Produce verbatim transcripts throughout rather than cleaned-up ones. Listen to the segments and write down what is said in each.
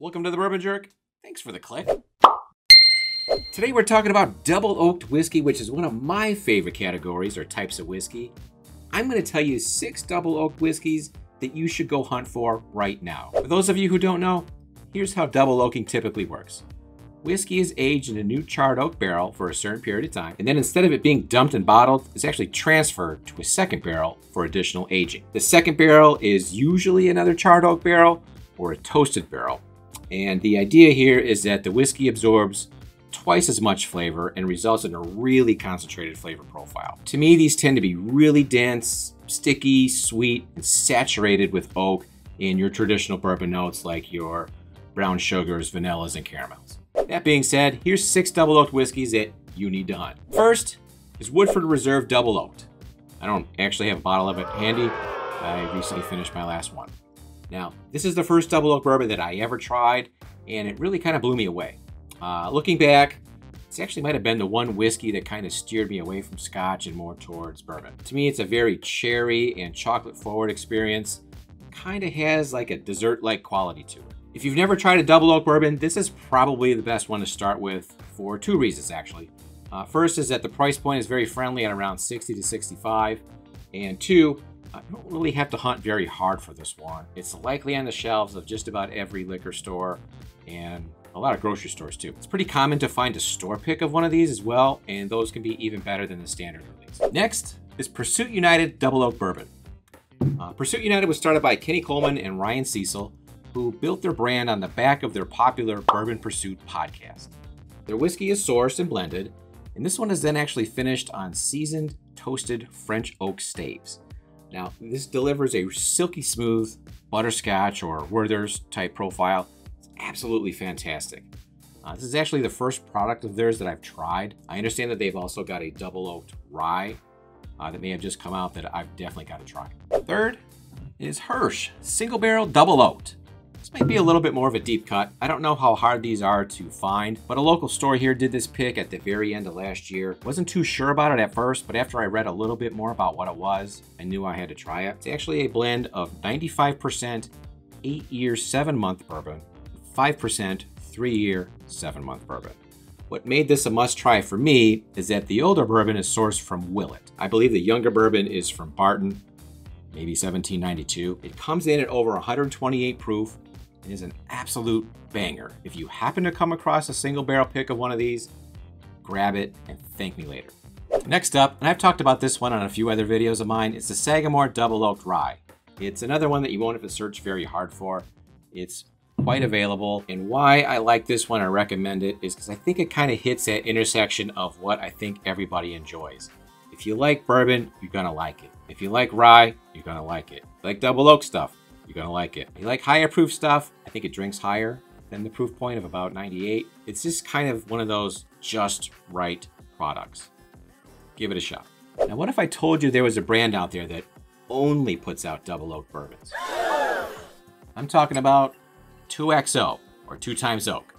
Welcome to The Bourbon Jerk. Thanks for the click. Today we're talking about double oaked whiskey, which is one of my favorite categories or types of whiskey. I'm going to tell you six double oaked whiskeys that you should go hunt for right now. For those of you who don't know, here's how double oaking typically works. Whiskey is aged in a new charred oak barrel for a certain period of time, and then instead of it being dumped and bottled, it's actually transferred to a second barrel for additional aging. The second barrel is usually another charred oak barrel or a toasted barrel. And the idea here is that the whiskey absorbs twice as much flavor and results in a really concentrated flavor profile. To me, these tend to be really dense, sticky, sweet, and saturated with oak in your traditional bourbon notes like your brown sugars, vanillas, and caramels. That being said, here's six double oaked whiskeys that you need to hunt. First is Woodford Reserve Double Oaked. I don't actually have a bottle of it handy. I recently finished my last one. Now, this is the first double oak bourbon that I ever tried, and it really kind of blew me away. Uh, looking back, this actually might have been the one whiskey that kind of steered me away from scotch and more towards bourbon. To me, it's a very cherry and chocolate forward experience. Kind of has like a dessert-like quality to it. If you've never tried a double oak bourbon, this is probably the best one to start with for two reasons, actually. Uh, first is that the price point is very friendly at around sixty to sixty-five, and two, I don't really have to hunt very hard for this one. It's likely on the shelves of just about every liquor store and a lot of grocery stores too. It's pretty common to find a store pick of one of these as well, and those can be even better than the standard release. Next is Pursuit United Double Oak Bourbon. Uh, Pursuit United was started by Kenny Coleman and Ryan Cecil, who built their brand on the back of their popular Bourbon Pursuit podcast. Their whiskey is sourced and blended, and this one is then actually finished on seasoned, toasted French oak staves. Now, this delivers a silky smooth butterscotch or Werther's type profile. It's absolutely fantastic. Uh, this is actually the first product of theirs that I've tried. I understand that they've also got a double oaked rye uh, that may have just come out that I've definitely got to try. Third is Hirsch Single Barrel Double Oaked. This might be a little bit more of a deep cut. I don't know how hard these are to find, but a local store here did this pick at the very end of last year. Wasn't too sure about it at first, but after I read a little bit more about what it was, I knew I had to try it. It's actually a blend of ninety-five percent eight-year, seven-month bourbon, five percent three-year, seven-month bourbon. What made this a must-try for me is that the older bourbon is sourced from Willett. I believe the younger bourbon is from Barton, maybe seventeen ninety-two. It comes in at over one hundred twenty-eight proof, is an absolute banger. If you happen to come across a single barrel pick of one of these, grab it and thank me later. Next up, and I've talked about this one on a few other videos of mine, it's the Sagamore Double Oaked Rye. It's another one that you won't have to search very hard for. It's quite available, and why I like this one, I recommend it, is because I think it kind of hits that intersection of what I think everybody enjoys. If you like bourbon, you're gonna like it. If you like rye, you're gonna like it. If you like double oak stuff, you're gonna like it. If you like higher proof stuff, I think it drinks higher than the proof point of about ninety-eight. It's just kind of one of those just right products. Give it a shot. Now, what if I told you there was a brand out there that only puts out double oak bourbons? I'm talking about two X O, or two times oak,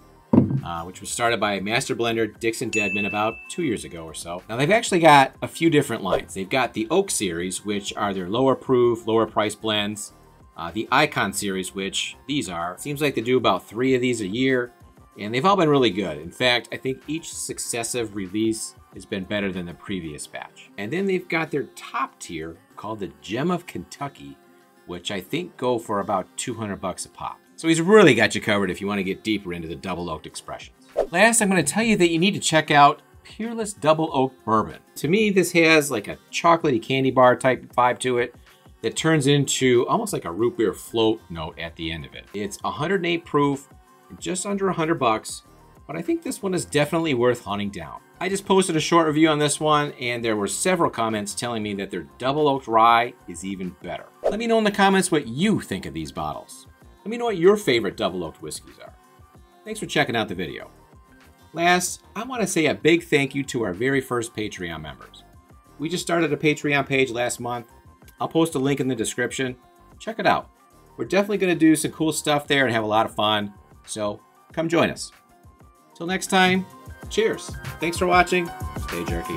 uh, which was started by master blender Dixon Deadman about two years ago or so. Now, they've actually got a few different lines. They've got the oak series, which are their lower proof, lower price blends. Uh, the Icon series, which these are, seems like they do about three of these a year, and they've all been really good. In fact, I think each successive release has been better than the previous batch. And then they've got their top tier called the Gem of Kentucky, which I think go for about two hundred bucks a pop. So he's really got you covered if you want to get deeper into the double oaked expressions. Last, I'm going to tell you that you need to check out Peerless Double Oak Bourbon. To me, this has like a chocolatey candy bar type vibe to it. It turns into almost like a root beer float note at the end of it. It's one hundred eight proof, just under one hundred bucks, but I think this one is definitely worth hunting down. I just posted a short review on this one, and there were several comments telling me that their double oaked rye is even better. Let me know in the comments what you think of these bottles. Let me know what your favorite double oaked whiskeys are. Thanks for checking out the video. Last, I want to say a big thank you to our very first Patreon members. We just started a Patreon page last month. I'll post a link in the description. Check it out. We're definitely going to do some cool stuff there and have a lot of fun. So come join us. Till next time, cheers. Thanks for watching. Stay jerky.